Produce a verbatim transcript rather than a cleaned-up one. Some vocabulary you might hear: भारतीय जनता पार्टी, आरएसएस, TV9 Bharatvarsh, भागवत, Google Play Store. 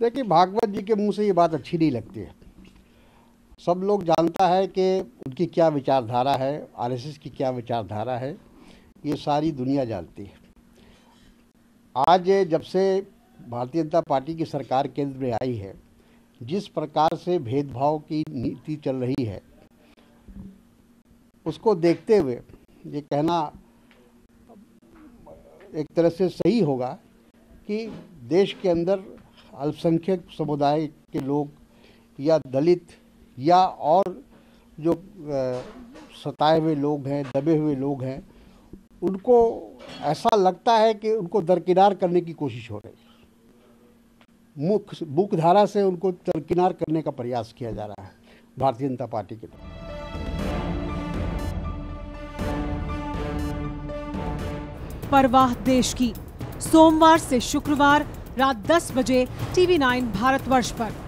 देखिए, भागवत जी के मुंह से ये बात अच्छी नहीं लगती है। सब लोग जानता है कि उनकी क्या विचारधारा है, आरएसएस की क्या विचारधारा है, ये सारी दुनिया जानती है। आज जब से भारतीय जनता पार्टी की सरकार केंद्र में आई है, जिस प्रकार से भेदभाव की नीति चल रही है, उसको देखते हुए ये कहना एक तरह से सही होगा कि देश के अंदर अल्पसंख्यक समुदाय के लोग या दलित या और जो सताए हुए लोग हैं, दबे हुए लोग हैं, उनको ऐसा लगता है कि उनको दरकिनार करने की कोशिश हो रही है। मुख मुख धारा से उनको दरकिनार करने का प्रयास किया जा रहा है भारतीय जनता पार्टी के द्वारा। परवाह देश की, सोमवार से शुक्रवार रात दस बजे टीवी नाइन भारतवर्ष पर।